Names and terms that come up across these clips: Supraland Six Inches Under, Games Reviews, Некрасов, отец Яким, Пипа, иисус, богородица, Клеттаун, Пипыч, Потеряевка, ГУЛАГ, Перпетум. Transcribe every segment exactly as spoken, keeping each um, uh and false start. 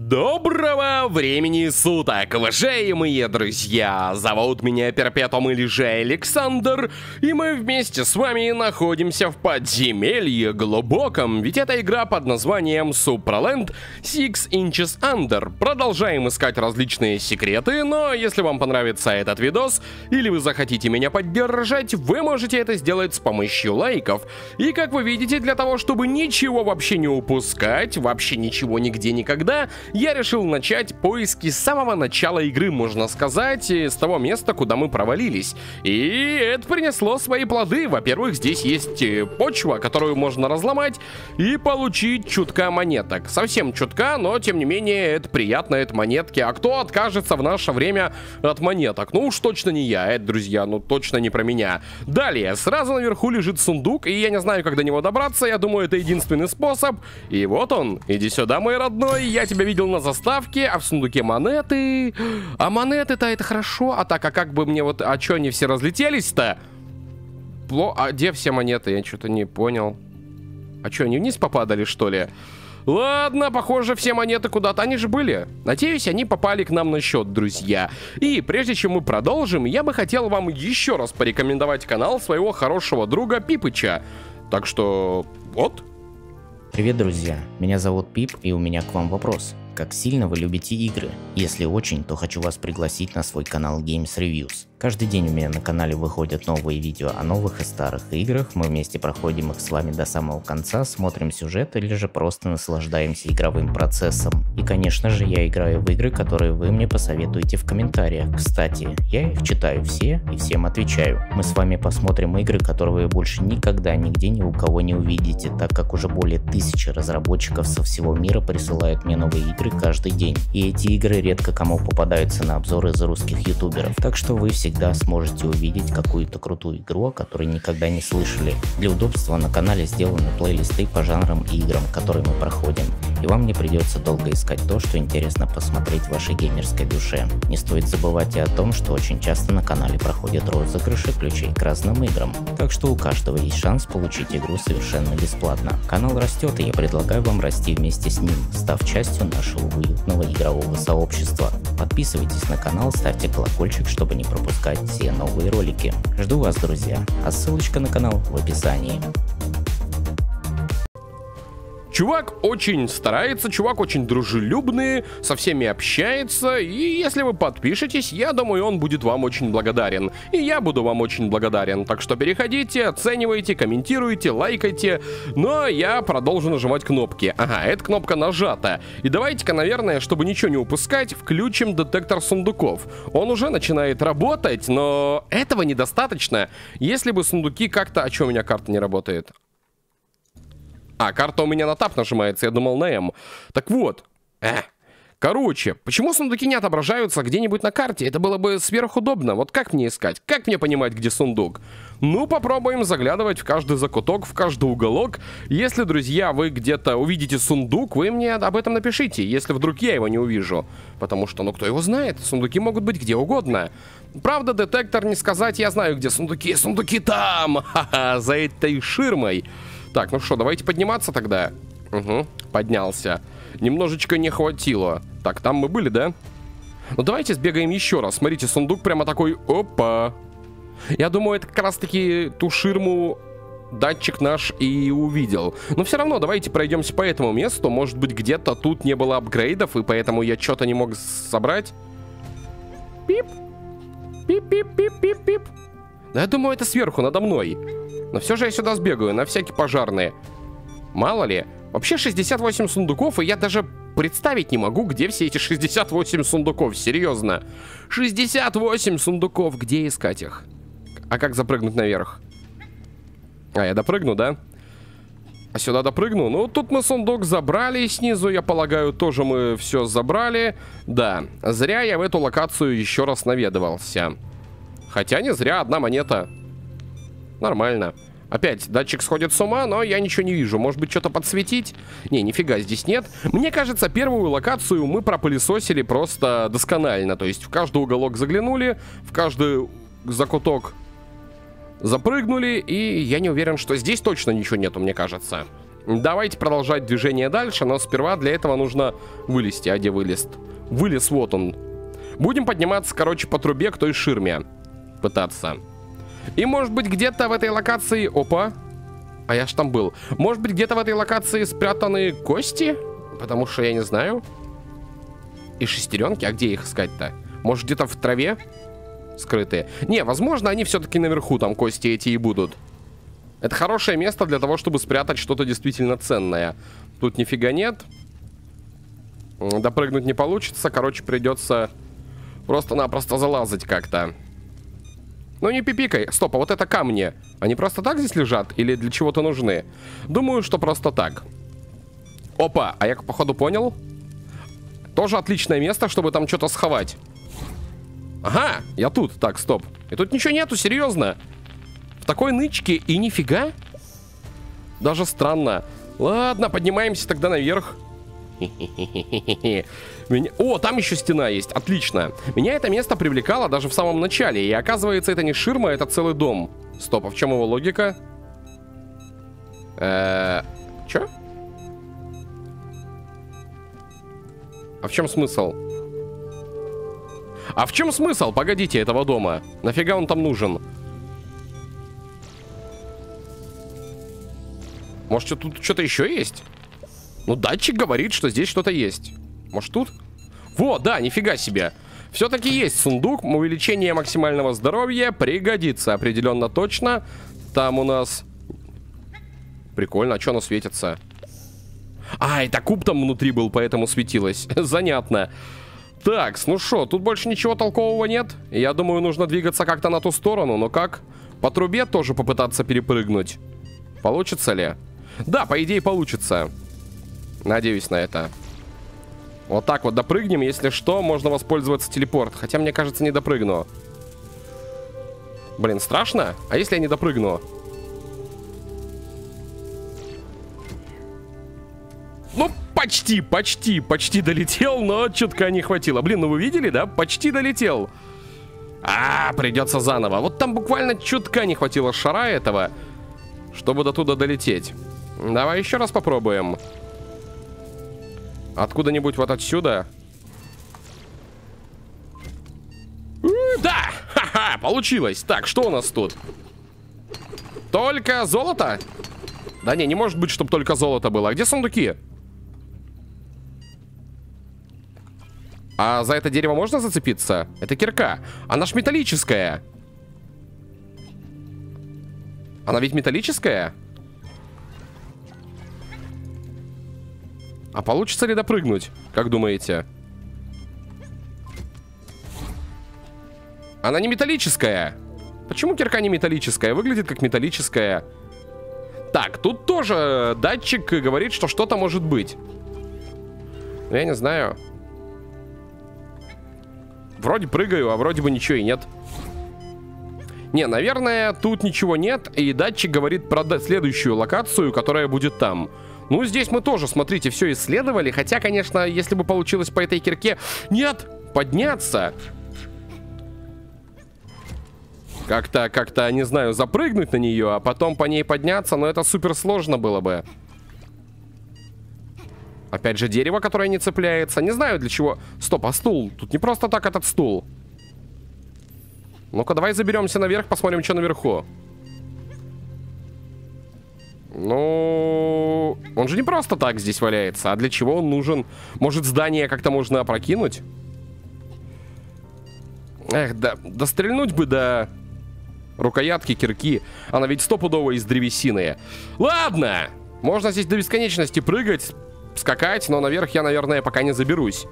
Доброго времени суток, уважаемые друзья! Зовут меня Перпетум или же Александр, и мы вместе с вами находимся в подземелье глубоком, ведь это игра под названием Supraland Six Inches Under. Продолжаем искать различные секреты, но если вам понравится этот видос, или вы захотите меня поддержать, вы можете это сделать с помощью лайков. И как вы видите, для того, чтобы ничего вообще не упускать, вообще ничего нигде никогда, я решил начать поиски с самого начала игры, можно сказать, с того места, куда мы провалились. И это принесло свои плоды. Во-первых, здесь есть почва, которую можно разломать и получить чутка монеток. Совсем чутка, но тем не менее это приятно, это монетки. А кто откажется в наше время от монеток? Ну уж точно не я, это, друзья, ну точно не про меня. Далее, сразу наверху лежит сундук, и я не знаю, как до него добраться. Я думаю, это единственный способ. И вот он. Иди сюда, мой родной, я тебя видел на заставке, а в сундуке монеты. А монеты-то это хорошо. А так, а как бы мне вот... А чё они все разлетелись-то? Пло... А где все монеты? Я что-то не понял. А чё, они вниз попадали, что ли? Ладно, похоже, все монеты куда-то. Они же были. Надеюсь, они попали к нам на счет, друзья. И прежде чем мы продолжим, я бы хотел вам еще раз порекомендовать канал своего хорошего друга Пипыча. Так что... вот... Привет, друзья, меня зовут Пип, и у меня к вам вопрос. Как сильно вы любите игры? Если очень, то хочу вас пригласить на свой канал Games Reviews. Каждый день у меня на канале выходят новые видео о новых и старых играх, мы вместе проходим их с вами до самого конца, смотрим сюжет или же просто наслаждаемся игровым процессом. И конечно же я играю в игры, которые вы мне посоветуете в комментариях. Кстати, я их читаю все и всем отвечаю. Мы с вами посмотрим игры, которые вы больше никогда нигде ни у кого не увидите, так как уже более тысячи разработчиков со всего мира присылают мне новые игры каждый день. И эти игры редко кому попадаются на обзоры из русских ютуберов, так что вы все всегда сможете увидеть какую-то крутую игру, о которой никогда не слышали. Для удобства на канале сделаны плейлисты по жанрам и играм, которые мы проходим, и вам не придется долго искать то, что интересно посмотреть в вашей геймерской душе. Не стоит забывать и о том, что очень часто на канале проходят розыгрыши ключей к разным играм, так что у каждого есть шанс получить игру совершенно бесплатно. Канал растет, и я предлагаю вам расти вместе с ним, став частью нашего уютного игрового сообщества. Подписывайтесь на канал, ставьте колокольчик, чтобы не пропустить все новые ролики. Жду вас, друзья, а ссылочка на канал в описании. Чувак очень старается, чувак очень дружелюбный, со всеми общается, и если вы подпишетесь, я думаю, он будет вам очень благодарен. И я буду вам очень благодарен. Так что переходите, оценивайте, комментируйте, лайкайте. Но я продолжу нажимать кнопки. Ага, эта кнопка нажата. И давайте-ка, наверное, чтобы ничего не упускать, включим детектор сундуков. Он уже начинает работать, но этого недостаточно. Если бы сундуки как-то... А чё у меня карта не работает? А, карта у меня на тап нажимается, я думал на М. Так вот. Э. Короче, почему сундуки не отображаются где-нибудь на карте? Это было бы сверхудобно. Вот как мне искать? Как мне понимать, где сундук? Ну, попробуем заглядывать в каждый закуток, в каждый уголок. Если, друзья, вы где-то увидите сундук, вы мне об этом напишите, если вдруг я его не увижу. Потому что, ну, кто его знает? Сундуки могут быть где угодно. Правда, детектор не сказать, я знаю, где сундуки. Сундуки там! Ха-ха, за этой ширмой. Так, ну что, давайте подниматься тогда. Угу, поднялся. Немножечко не хватило. Так, там мы были, да? Ну давайте сбегаем еще раз. Смотрите, сундук прямо такой. Опа. Я думаю, это как раз таки ту ширму датчик наш и увидел. Но все равно давайте пройдемся по этому месту. Может быть, где-то тут не было апгрейдов, и поэтому я что-то не мог собрать. Пип. Пип-пип-пип-пип-пип. Я думаю, это сверху, надо мной. Но все же я сюда сбегаю, на всякие пожарные. Мало ли. Вообще шестьдесят восемь сундуков, и я даже представить не могу, где все эти шестьдесят восемь сундуков. Серьезно. шестьдесят восемь сундуков, где искать их? А как запрыгнуть наверх? А, я допрыгну, да? А сюда допрыгну? Ну, тут мы сундук забрали снизу, я полагаю, тоже мы все забрали. Да, зря я в эту локацию еще раз наведывался. Хотя не зря, одна монета. Нормально. Опять датчик сходит с ума, но я ничего не вижу. Может быть, что-то подсветить? Не, нифига здесь нет. Мне кажется, первую локацию мы пропылесосили просто досконально. То есть в каждый уголок заглянули, в каждый закуток запрыгнули. И я не уверен, что здесь точно ничего нету, мне кажется. Давайте продолжать движение дальше, но сперва для этого нужно вылезти. А где вылез? Вылез, вот он. Будем подниматься, короче, по трубе к той ширме. Пытаться. И может быть где-то в этой локации... Опа. А я ж там был. Может быть где-то в этой локации спрятаны кости? Потому что я не знаю. И шестеренки? А где их искать-то? Может где-то в траве? Скрытые. Не, возможно они все-таки наверху, там кости эти и будут. Это хорошее место для того, чтобы спрятать что-то действительно ценное. Тут нифига нет. Допрыгнуть не получится. Короче, придется просто-напросто залазать как-то. Ну не пипикай. Стоп, а вот это камни. Они просто так здесь лежат? Или для чего-то нужны? Думаю, что просто так. Опа, а я походу понял. Тоже отличное место, чтобы там что-то сховать. Ага, я тут. Так, стоп. И тут ничего нету, серьезно. В такой нычке и нифига. Даже странно. Ладно, поднимаемся тогда наверх. Меня... О, там еще стена есть, отлично. Меня это место привлекало даже в самом начале. И оказывается, это не ширма, это целый дом. Стоп, а в чем его логика? Эээ... Че? А в чем смысл? А в чем смысл? Погодите, этого дома. Нафига он там нужен? Может, тут что-то еще есть? Ну, датчик говорит, что здесь что-то есть. Может, тут? Во, да, нифига себе. Все-таки есть сундук. Увеличение максимального здоровья пригодится. Определенно точно. Там у нас... Прикольно, а что оно светится? А, это куб там внутри был, поэтому светилось. Занятно. Так, ну что, тут больше ничего толкового нет. Я думаю, нужно двигаться как-то на ту сторону. Но как? По трубе тоже попытаться перепрыгнуть. Получится ли? Да, по идее получится. Надеюсь на это. Вот так вот допрыгнем. Если что, можно воспользоваться телепорт. Хотя, мне кажется, не допрыгну. Блин, страшно? А если я не допрыгну? Ну, почти, почти, почти долетел, но чутка не хватило. Блин, ну вы видели, да? Почти долетел. А, придется заново. Вот там буквально чутка не хватило шара этого, чтобы до туда долететь. Давай еще раз попробуем. Откуда-нибудь вот отсюда. Да! Ха-ха! Получилось! Так, что у нас тут? Только золото? Да не, не может быть, чтобы только золото было. А где сундуки? А за это дерево можно зацепиться? Это кирка. Она ж металлическая. Она ведь металлическая? А получится ли допрыгнуть, как думаете? Она не металлическая. Почему кирка не металлическая? Выглядит как металлическая. Так, тут тоже датчик говорит, что что-то может быть. Я не знаю. Вроде прыгаю, а вроде бы ничего и нет. Не, наверное, тут ничего нет. И датчик говорит про следующую локацию, которая будет там. Ну, здесь мы тоже, смотрите, все исследовали. Хотя, конечно, если бы получилось по этой кирке... Нет! Подняться! Как-то, как-то, не знаю, запрыгнуть на нее, а потом по ней подняться. Но это супер сложно было бы. Опять же, дерево, которое не цепляется. Не знаю, для чего... Стоп, а стул? Тут не просто так этот стул. Ну-ка, давай заберемся наверх, посмотрим, что наверху. Ну, он же не просто так здесь валяется. А для чего он нужен? Может, здание как-то можно опрокинуть? Эх, да, да стрельнуть бы до рукоятки, кирки. Она ведь стопудово из древесины. Ладно, можно здесь до бесконечности прыгать, скакать. Но наверх я, наверное, пока не заберусь.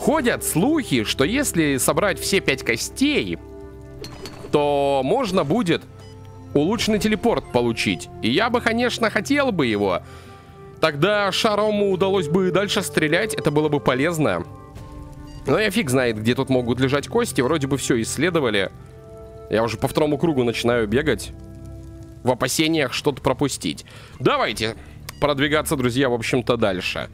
Ходят слухи, что если собрать все пять костей, то можно будет... улучшенный телепорт получить. И я бы, конечно, хотел бы его. Тогда шарому удалось бы и дальше стрелять. Это было бы полезно. Но я фиг знает, где тут могут лежать кости. Вроде бы все исследовали. Я уже по второму кругу начинаю бегать. В опасениях что-то пропустить. Давайте продвигаться, друзья, в общем-то, дальше.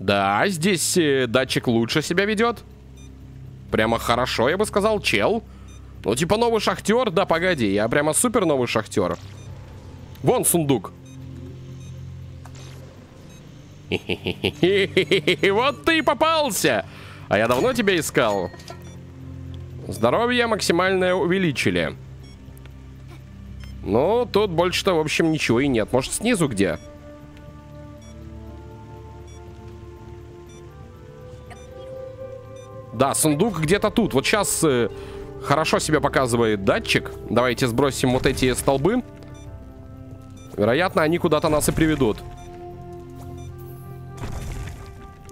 Да, здесь э, датчик лучше себя ведет. Прямо хорошо, я бы сказал, чел. Ну, типа новый шахтер? Да, погоди, я прямо супер новый шахтер. Вон сундук. Вот ты и попался! А я давно тебя искал. Здоровье максимальное увеличили. Ну, тут больше-то, в общем, ничего и нет. Может, снизу где? Да, сундук где-то тут. Вот сейчас э, хорошо себя показывает датчик. Давайте сбросим вот эти столбы. Вероятно, они куда-то нас и приведут.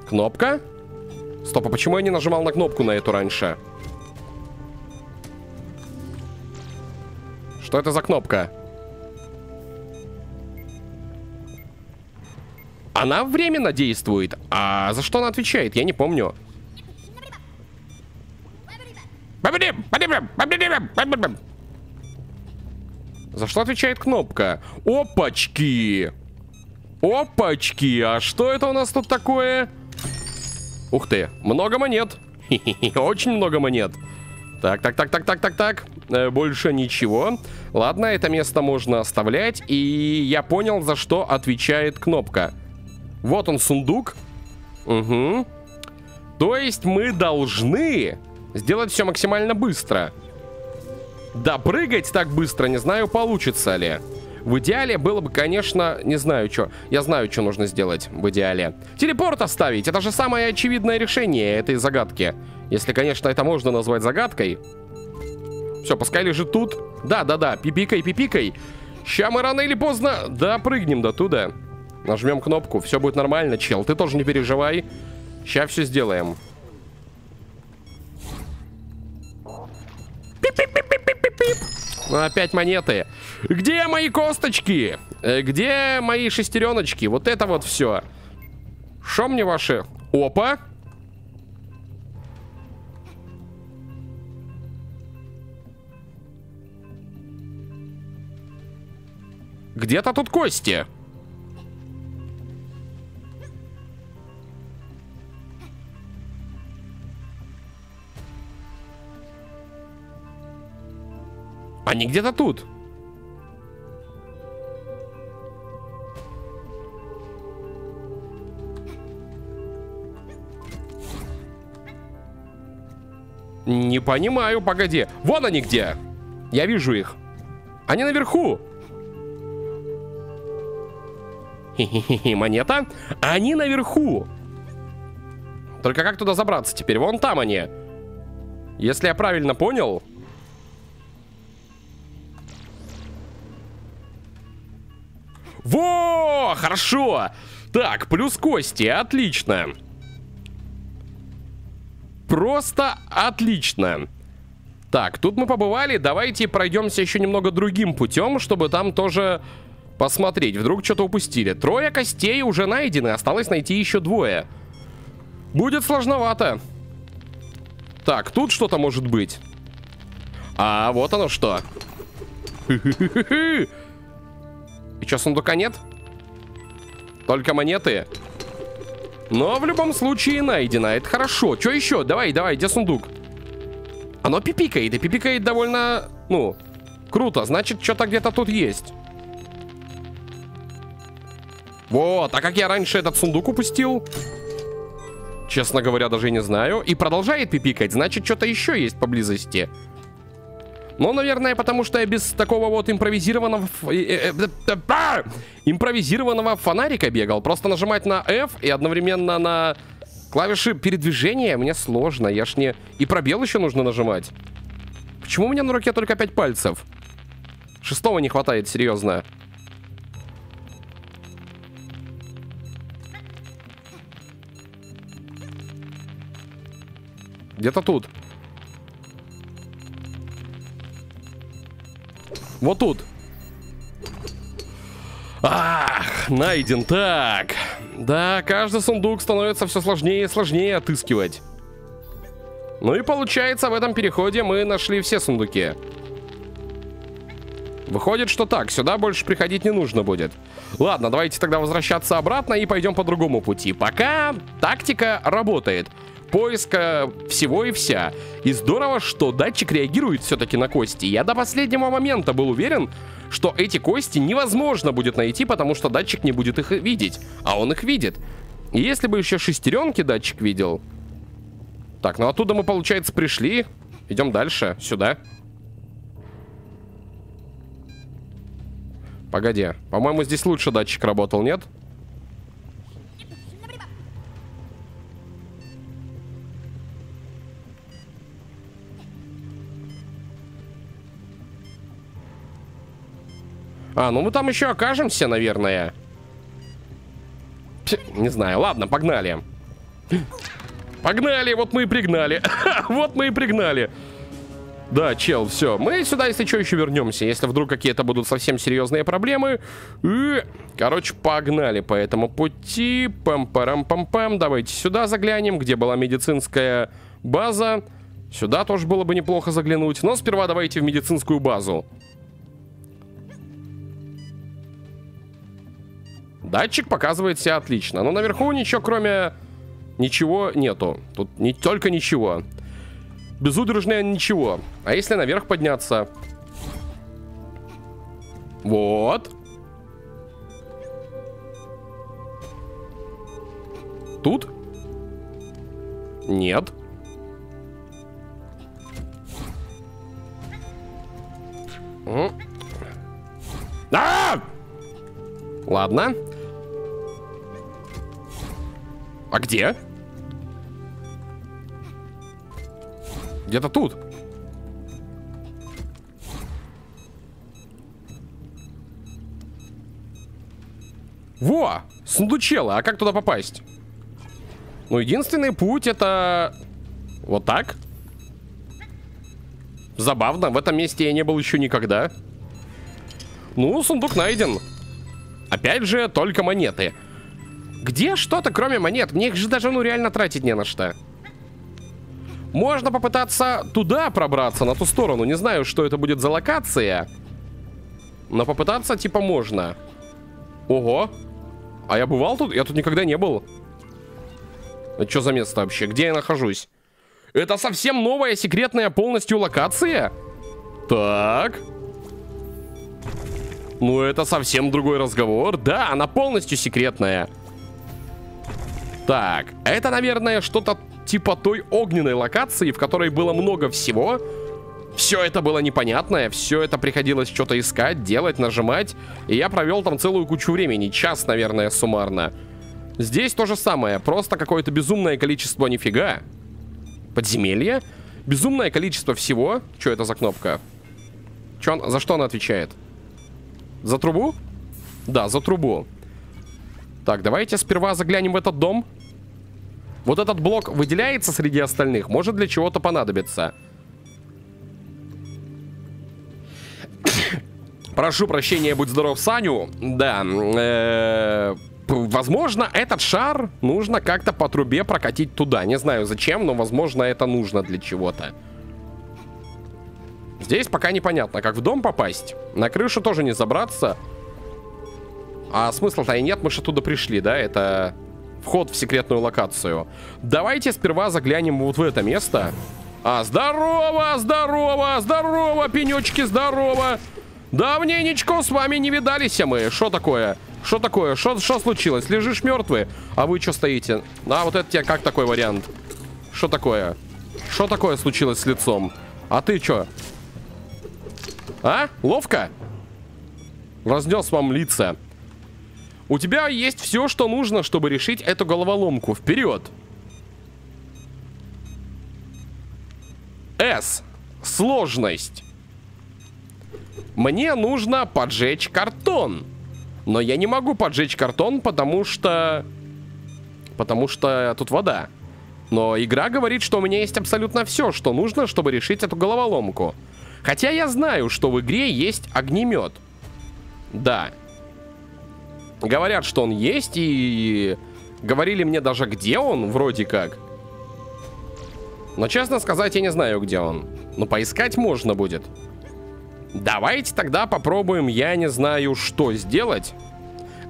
Кнопка? Стоп, а почему я не нажимал на кнопку на эту раньше? Что это за кнопка? Она временно действует. А за что она отвечает? Я не помню. За что отвечает кнопка? Опачки! Опачки! А что это у нас тут такое? Ух ты! Много монет! Очень много монет! Так, так, так, так, так, так, так. Э, больше ничего. Ладно, это место можно оставлять. И я понял, за что отвечает кнопка. Вот он, сундук. Угу. То есть мы должны сделать все максимально быстро. Да, прыгать так быстро, не знаю, получится ли. В идеале было бы, конечно, не знаю, что. Я знаю, что нужно сделать в идеале. Телепорт оставить, это же самое очевидное решение этой загадки. Если, конечно, это можно назвать загадкой. Все, пускай лежит тут. Да, да, да, пипикай, пипикай. Ща мы рано или поздно допрыгнем до туда. Нажмем кнопку, все будет нормально, чел, ты тоже не переживай. Ща все сделаем. Опять монеты. Где мои косточки? Где мои шестереночки? Вот это вот все. Шо мне ваши? Опа. Где-то тут кости. Они где-то тут. Не понимаю, погоди. Вон они где. Я вижу их. Они наверху. Хе-хе-хе, монета. Они наверху. Только как туда забраться теперь? Вон там они. Если я правильно понял... Во, хорошо. Так, плюс кости, отлично. Просто отлично. Так, тут мы побывали. Давайте пройдемся еще немного другим путем, чтобы там тоже посмотреть. Вдруг что-то упустили. Трое костей уже найдены. Осталось найти еще двое. Будет сложновато. Так, тут что-то может быть. А вот оно что. И что, сундука нет? Только монеты. Но в любом случае найдено. Это хорошо. Что еще? Давай, давай, где сундук? Оно пипикает. И пипикает довольно, ну, круто. Значит, что-то где-то тут есть. Вот. А как я раньше этот сундук упустил? Честно говоря, даже не знаю. И продолжает пипикать. Значит, что-то еще есть поблизости. Ну, наверное, потому что я без такого вот импровизированного... импровизированного фонарика бегал. Просто нажимать на F и одновременно на клавиши передвижения мне сложно. Я ж не... И пробел еще нужно нажимать. Почему у меня на руке только пять пальцев? Шестого не хватает, серьезно. Где-то тут. Вот тут. Ах, найден. Так. Да, каждый сундук становится все сложнее и сложнее отыскивать. Ну и получается, в этом переходе мы нашли все сундуки. Выходит, что так. Сюда больше приходить не нужно будет. Ладно, давайте тогда возвращаться обратно и пойдем по другому пути. Пока тактика работает. Поиска всего и вся. И здорово, что датчик реагирует все-таки на кости. Я до последнего момента был уверен, что эти кости невозможно будет найти, потому что датчик не будет их видеть. А он их видит. Если бы еще шестеренки датчик видел. Так, ну оттуда мы, получается, пришли. Идем дальше, сюда. Погоди, по-моему, здесь лучше датчик работал, нет? А, ну мы там еще окажемся, наверное. Не знаю, ладно, погнали. Погнали, вот мы и пригнали. Вот мы и пригнали. Да, чел, все. Мы сюда, если что, еще вернемся. Если вдруг какие-то будут совсем серьезные проблемы. Короче, погнали по этому пути. Пам-парам-пам-пам. Давайте сюда заглянем, где была медицинская база. Сюда тоже было бы неплохо заглянуть. Но сперва давайте в медицинскую базу. Датчик показывает себя отлично. Но наверху ничего, кроме... Ничего нету. Тут не только ничего. Безудержное ничего. А если наверх подняться? Вот. Тут? Нет. А-а-а! Ладно. А где? Где-то тут. Во! Сундучело. А как туда попасть? Ну, единственный путь это... Вот так. Забавно. В этом месте я не был еще никогда. Ну, сундук найден. Опять же, только монеты. Где что-то, кроме монет? Мне их же даже, ну, реально тратить не на что. Можно попытаться туда пробраться, на ту сторону. Не знаю, что это будет за локация. Но попытаться, типа, можно. Ого. А я бывал тут? Я тут никогда не был. Это что за место вообще? Где я нахожусь? Это совсем новая, секретная полностью локация? Так... Ну, это совсем другой разговор. Да, она полностью секретная. Так, это, наверное, что-то типа той огненной локации, в которой было много всего. Все это было непонятное, все это приходилось что-то искать, делать, нажимать. И я провел там целую кучу времени, час, наверное, суммарно. Здесь то же самое, просто какое-то безумное количество нифига. Подземелье? Безумное количество всего. Что это за кнопка? Че он, за что она отвечает? За трубу? Да, за трубу. Так, давайте сперва заглянем в этот дом. Вот этот блок выделяется среди остальных. Может для чего-то понадобится. Прошу прощения, будь здоров, Саню. Да. Э-э- возможно, этот шар нужно как-то по трубе прокатить туда. Не знаю зачем, но возможно это нужно для чего-то. Здесь пока непонятно, как в дом попасть. На крышу тоже не забраться. А смысла-то и нет, мы же оттуда пришли, да? Это вход в секретную локацию. Давайте сперва заглянем вот в это место. А, здорово, здорово, здорово, пенечки, здорово. Давненечко с вами не видались мы. Что такое? Что такое? Что случилось? Лежишь мертвый? А вы что стоите? А, вот это тебе как такой вариант? Что такое? Что такое случилось с лицом? А ты что? А? Ловко? Разнес вам лица. У тебя есть все, что нужно, чтобы решить эту головоломку. Вперед! С. Сложность. Мне нужно поджечь картон. Но я не могу поджечь картон, потому что... Потому что тут вода. Но игра говорит, что у меня есть абсолютно все, что нужно, чтобы решить эту головоломку. Хотя я знаю, что в игре есть огнемет. Да. Говорят, что он есть, и говорили мне даже, где он, вроде как. Но, честно сказать, я не знаю, где он. Но поискать можно будет. Давайте тогда попробуем, я не знаю, что сделать.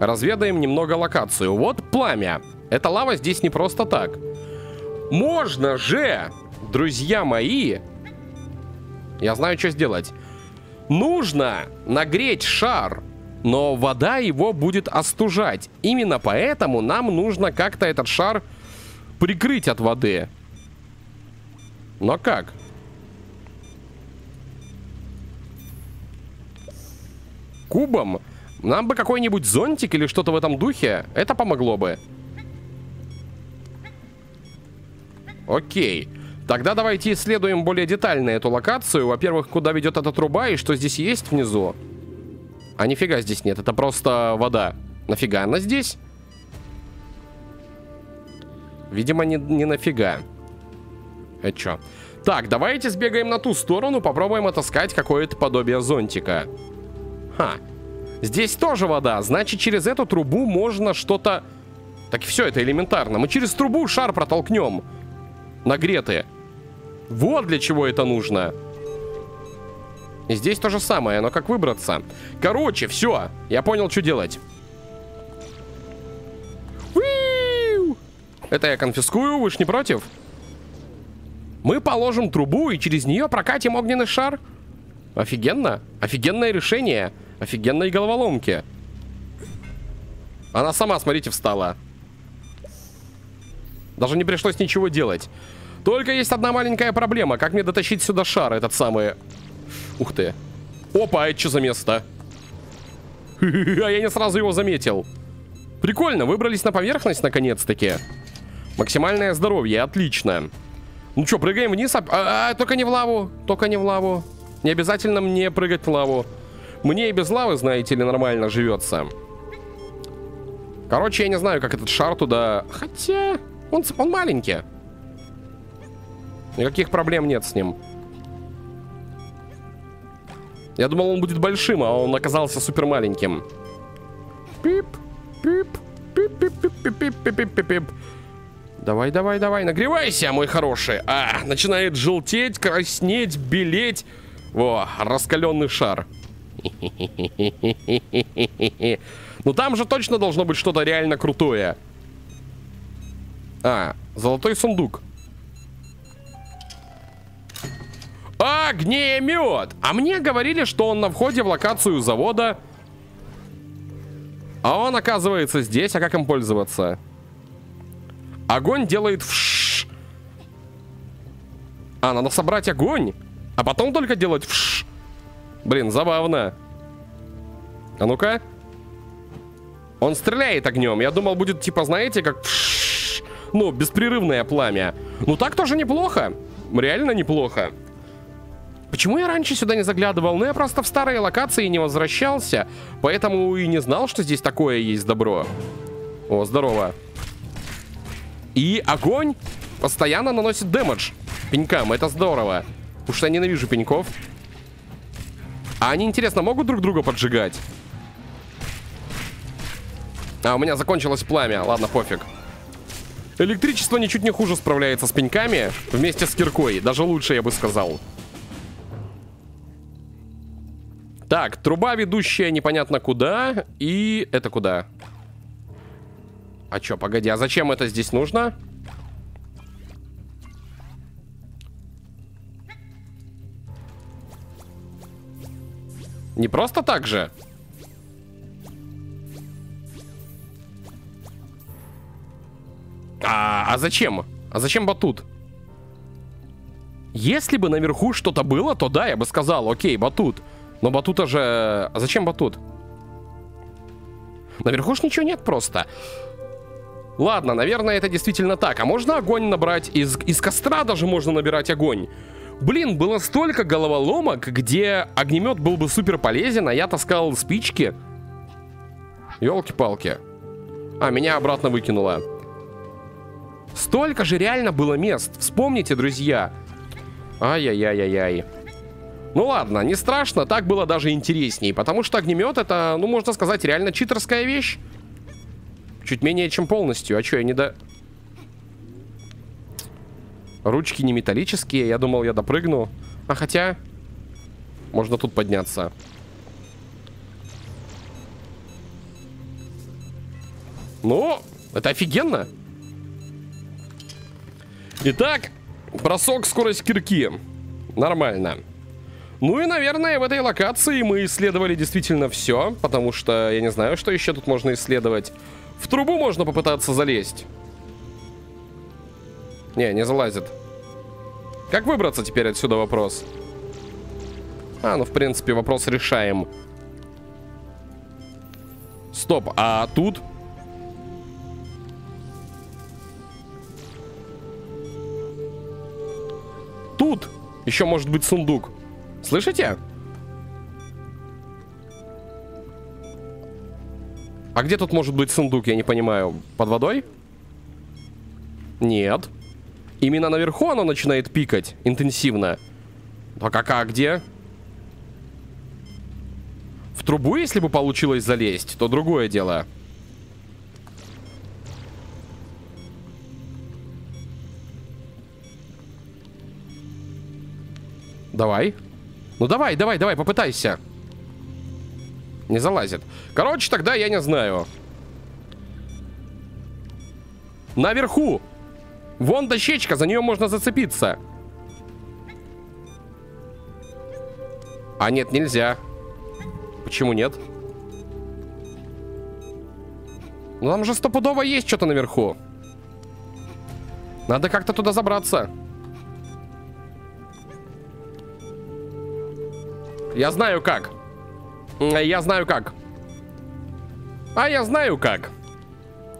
Разведаем немного локацию. Вот пламя. Эта лава здесь не просто так. Можно же, друзья мои... Я знаю, что сделать. Нужно нагреть шар но вода его будет остужать. Именно поэтому нам нужно как-то этот шар прикрыть от воды. Но как? Кубом? Нам бы какой-нибудь зонтик или что-то в этом духе. Это помогло бы. Окей. Тогда давайте исследуем более детально эту локацию. Во-первых, куда ведет эта труба и что здесь есть внизу. А нифига здесь нет, это просто вода. Нафига она здесь? Видимо, не, не нафига. Это что? Так, давайте сбегаем на ту сторону, попробуем отыскать какое-то подобие зонтика. Ха. Здесь тоже вода, значит, через эту трубу можно что-то... Так все, это элементарно. Мы через трубу шар протолкнем. Нагретые. Вот для чего это нужно. И здесь то же самое, но как выбраться? Короче, все. Я понял, что делать. Это я конфискую, вы ж не против? Мы положим трубу и через нее прокатим огненный шар. Офигенно. Офигенное решение. Офигенные головоломки. Она сама, смотрите, встала. Даже не пришлось ничего делать. Только есть одна маленькая проблема. Как мне дотащить сюда шар, этот самый? Ух ты. Опа, это что за место? А я не сразу его заметил. Прикольно, выбрались на поверхность наконец-таки. Максимальное здоровье, отлично. Ну что, прыгаем вниз? А, а, а, только не в лаву, только не в лаву. Не обязательно мне прыгать в лаву. Мне и без лавы, знаете ли, нормально живется. Короче, я не знаю, как этот шар туда... Хотя... Он, он маленький. Никаких проблем нет с ним. Я думал, он будет большим, а он оказался супер маленьким. Пип, пип, пип, пип, пип, пип, пип, пип, пип, пип, пип. Давай, давай, давай, нагревайся, мой хороший. А, начинает желтеть, краснеть, белеть. Во, раскаленный шар. Ну там же точно должно быть что-то реально крутое. А, золотой сундук. Огнемет! А мне говорили, что он на входе в локацию завода. А он оказывается здесь, а как им пользоваться? Огонь делает вш. А, надо собрать огонь, а потом только делать вш. Блин, забавно. А ну-ка. Он стреляет огнем. Я думал, будет типа, знаете, как вш. Ну, беспрерывное пламя. Ну, так тоже неплохо. Реально неплохо. Почему я раньше сюда не заглядывал? Ну, я просто в старые локации не возвращался. Поэтому и не знал, что здесь такое есть добро. О, здорово. И огонь постоянно наносит дэмэдж пенькам. Это здорово. Потому что я ненавижу пеньков. А они, интересно, могут друг друга поджигать? А, у меня закончилось пламя. Ладно, пофиг. Электричество ничуть не хуже справляется с пеньками вместе с киркой. Даже лучше, я бы сказал. Так, труба ведущая непонятно куда. И это куда? А чё, погоди, а зачем это здесь нужно? Не просто так же? А, а зачем? А зачем батут? Если бы наверху что-то было, то да, я бы сказал, окей, батут. Но батута же... А зачем батут? Наверху ж ничего нет просто. Ладно, наверное, это действительно так. А можно огонь набрать? Из, из костра даже можно набирать огонь. Блин, было столько головоломок, где огнемет был бы супер полезен, а я таскал спички. Ёлки-палки. А, меня обратно выкинуло. Столько же реально было мест. Вспомните, друзья. Ай-яй-яй-яй-яй. Ну ладно, не страшно, так было даже интересней. Потому что огнемет это, ну можно сказать, реально читерская вещь. Чуть менее чем полностью. А что, я не до... Ручки не металлические, я думал, я допрыгну. А хотя... Можно тут подняться. Ну, это офигенно. Итак, бросок, скорость кирки. Нормально. Ну и, наверное, в этой локации мы исследовали действительно все, потому что я не знаю, что еще тут можно исследовать. В трубу можно попытаться залезть. Не, не залазит. Как выбраться теперь отсюда, вопрос? А, ну, в принципе, вопрос решаем. Стоп, а тут? Тут еще может быть сундук. Слышите? А где тут может быть сундук, я не понимаю. Под водой? Нет. Именно наверху оно начинает пикать интенсивно. А как, а где? В трубу, если бы получилось залезть, то другое дело. Давай. Ну давай, давай, давай, попытайся. Не залазит. Короче, тогда я не знаю. Наверху. Вон дощечка, за нее можно зацепиться. А нет, нельзя. Почему нет? Ну там же стопудово есть что-то наверху. Надо как-то туда забраться. Я знаю как. Я знаю как. А я знаю как.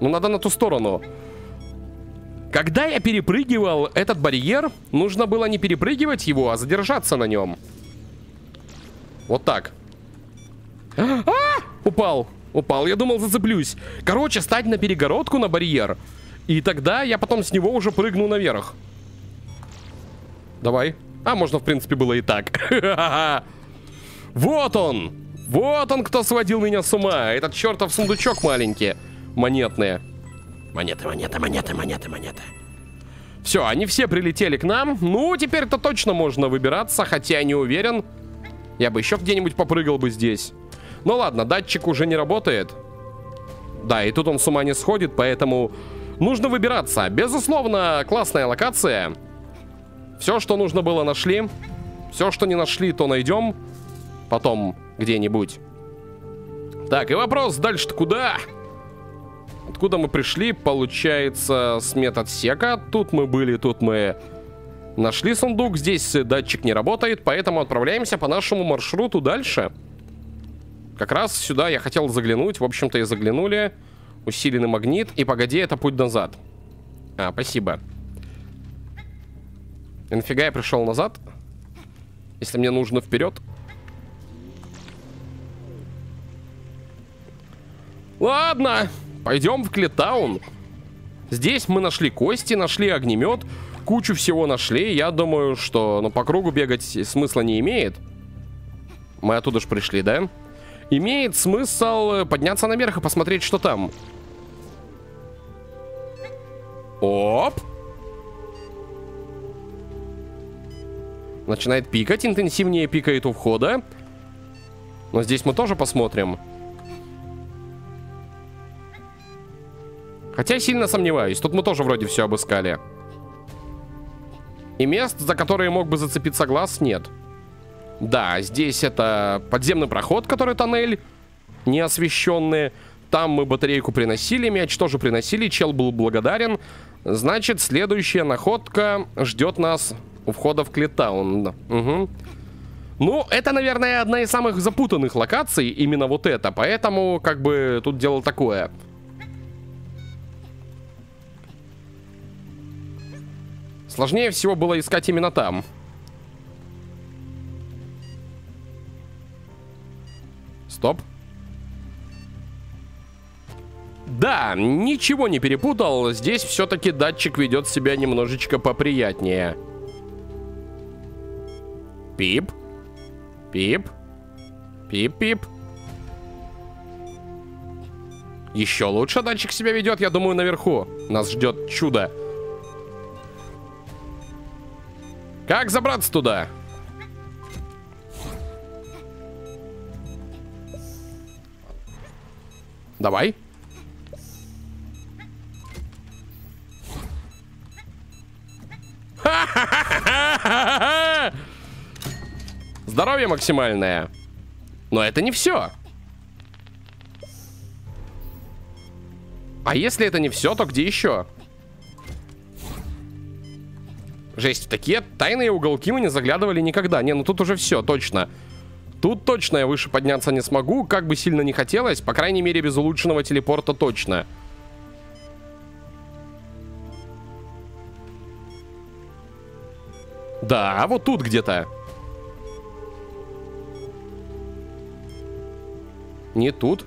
Ну надо на ту сторону. Когда я перепрыгивал этот барьер, нужно было не перепрыгивать его, а задержаться на нем. Вот так. А! Упал. Упал. Я думал, зацеплюсь. Короче, стать на перегородку, на барьер. И тогда я потом с него уже прыгну наверх. Давай. А, можно, в принципе, было и так. Вот он. Вот он, кто сводил меня с ума. Этот чертов сундучок маленький. Монетные. Монеты, монеты, монеты, монеты, монеты. Все, они все прилетели к нам. Ну, теперь-то точно можно выбираться, хотя я не уверен. Я бы еще где-нибудь попрыгал бы здесь. Ну ладно, датчик уже не работает. Да, и тут он с ума не сходит, поэтому нужно выбираться. Безусловно, классная локация. Все, что нужно было, нашли. Все, что не нашли, то найдем. Потом где-нибудь. Так, и вопрос дальше-то куда? Откуда мы пришли? Получается, с медотсека. Тут мы были, тут мы нашли сундук. Здесь датчик не работает, поэтому отправляемся по нашему маршруту дальше. Как раз сюда я хотел заглянуть. В общем-то, и заглянули. Усиленный магнит. И погоди, это путь назад. А, спасибо. И нафига я пришел назад? Если мне нужно вперед. Ладно. Пойдем в Клеттаун. Здесь мы нашли кости, нашли огнемет. Кучу всего нашли. Я думаю, что ну, по кругу бегать смысла не имеет. Мы оттуда же пришли, да? Имеет смысл подняться наверх и посмотреть, что там. Оп! Начинает пикать. Интенсивнее пикает у входа. Но здесь мы тоже посмотрим. Хотя сильно сомневаюсь. Тут мы тоже вроде все обыскали. И мест, за которые мог бы зацепиться глаз, нет. Да, здесь это подземный проход, который тоннель. Неосвещенный. Там мы батарейку приносили, мяч тоже приносили. Чел был благодарен. Значит, следующая находка ждет нас у входа в Клеттаун. Угу. Ну, это, наверное, одна из самых запутанных локаций. Именно вот это. Поэтому, как бы, тут дело такое. Сложнее всего было искать именно там. Стоп. Да, ничего не перепутал. Здесь все-таки датчик ведет себя немножечко поприятнее. Пип. Пип. Пип-пип. Еще лучше датчик себя ведет, я думаю, наверху. Нас ждет чудо. Как забраться туда? Давай. Здоровье максимальное. Но это не все. А если это не все, то где еще? Жесть, в такие тайные уголки мы не заглядывали никогда. Не, ну тут уже все, точно. Тут точно я выше подняться не смогу, как бы сильно не хотелось. По крайней мере, без улучшенного телепорта точно. Да, а вот тут где-то. Не тут.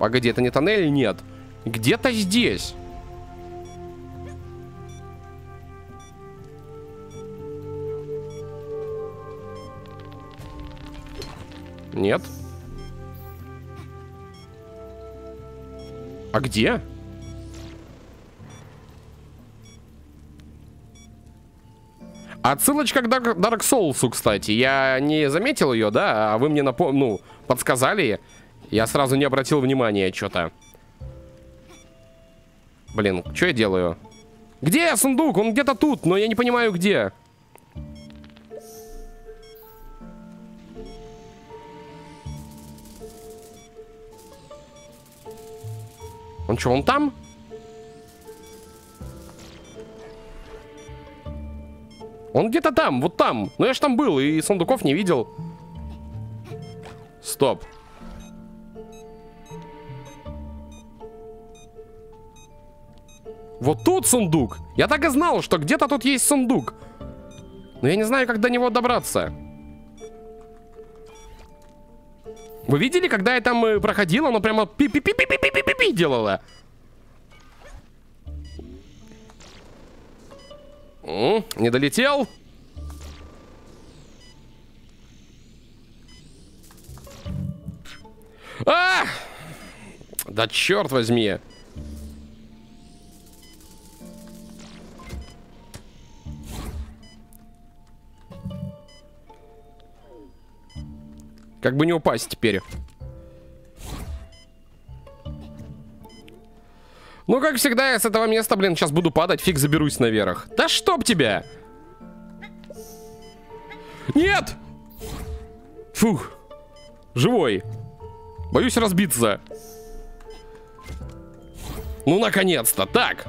Погоди, это не тоннель? Нет. Где-то здесь. Нет. А где? Отсылочка к Dark Souls'у, кстати. Я не заметил ее, да? А вы мне напом... ну, подсказали. Я сразу не обратил внимания что-то. Блин, что я делаю? Где я, сундук? Он где-то тут, но я не понимаю, где. Он что, он там? Он где-то там, вот там. Но я ж там был и сундуков не видел. Стоп. Вот тут сундук. Я так и знал, что где-то тут есть сундук. Но я не знаю, как до него добраться. Вы видели, когда я там проходила, оно прямо пи-пи-пи-пи-пи-пи-пи делало. М-м, не долетел. А! Да черт возьми. Как бы не упасть теперь. Ну, как всегда, я с этого места, блин, сейчас буду падать. Фиг заберусь наверх. Да чтоб тебя! Нет! Фух. Живой. Боюсь разбиться. Ну, наконец-то. Так.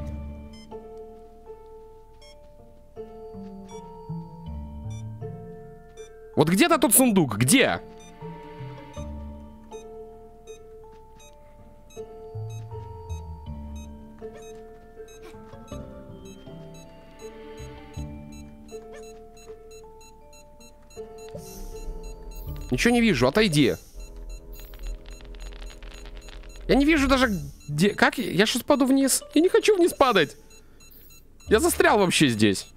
Вот где-то тут сундук. Где? Ничего не вижу, отойди. Я не вижу даже где... Как? Я сейчас паду вниз. Я не хочу вниз падать. Я застрял вообще здесь.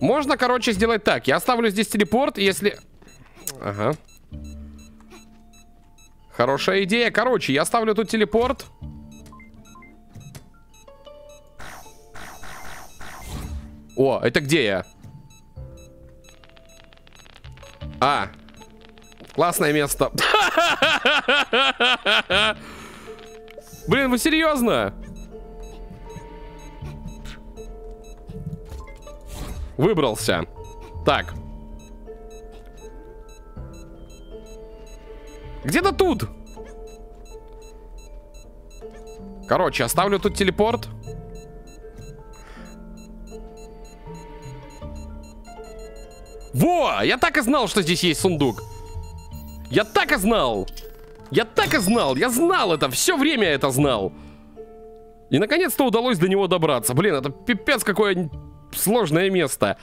Можно, короче, сделать так. Я оставлю здесь телепорт, если... Ага. Хорошая идея. Короче, я оставлю тут телепорт. О, это где я? А, классное место. Блин, вы серьезно? Выбрался. Так. Где-то тут. Короче, оставлю тут телепорт. Во! Я так и знал, что здесь есть сундук. Я так и знал. Я так и знал. Я знал это. Все время это знал. И наконец-то удалось до него добраться. Блин, это пипец какое сложное место.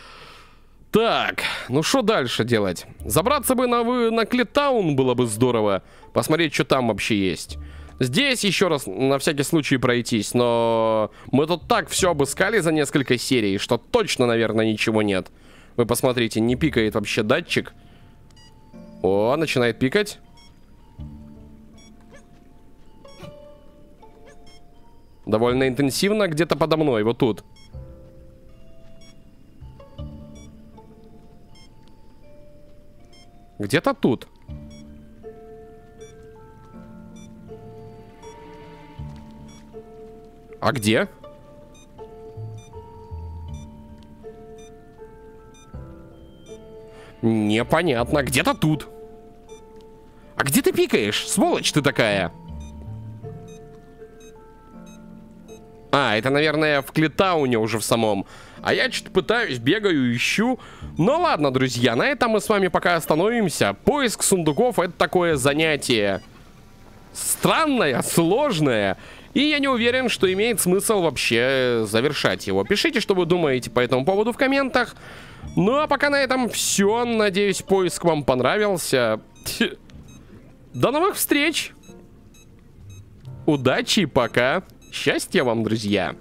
Так, ну что дальше делать? Забраться бы на, на Клеттаун было бы здорово. Посмотреть, что там вообще есть. Здесь еще раз на всякий случай пройтись. Но мы тут так все обыскали за несколько серий, что точно, наверное, ничего нет. Вы посмотрите, не пикает вообще датчик. О, начинает пикать. Довольно интенсивно, где-то подо мной, вот тут. Где-то тут. А где? Непонятно. Где-то тут. А где ты пикаешь? Сволочь ты такая. А, это, наверное, в Клитауне уже в самом. А я что-то пытаюсь, бегаю, ищу. Ну ладно, друзья, на этом мы с вами пока остановимся. Поиск сундуков — это такое занятие странное, сложное. И я не уверен, что имеет смысл вообще завершать его. Пишите, что вы думаете по этому поводу в комментах. Ну а пока на этом все. Надеюсь, поиск вам понравился. До новых встреч. Удачи, пока. Счастья вам, друзья.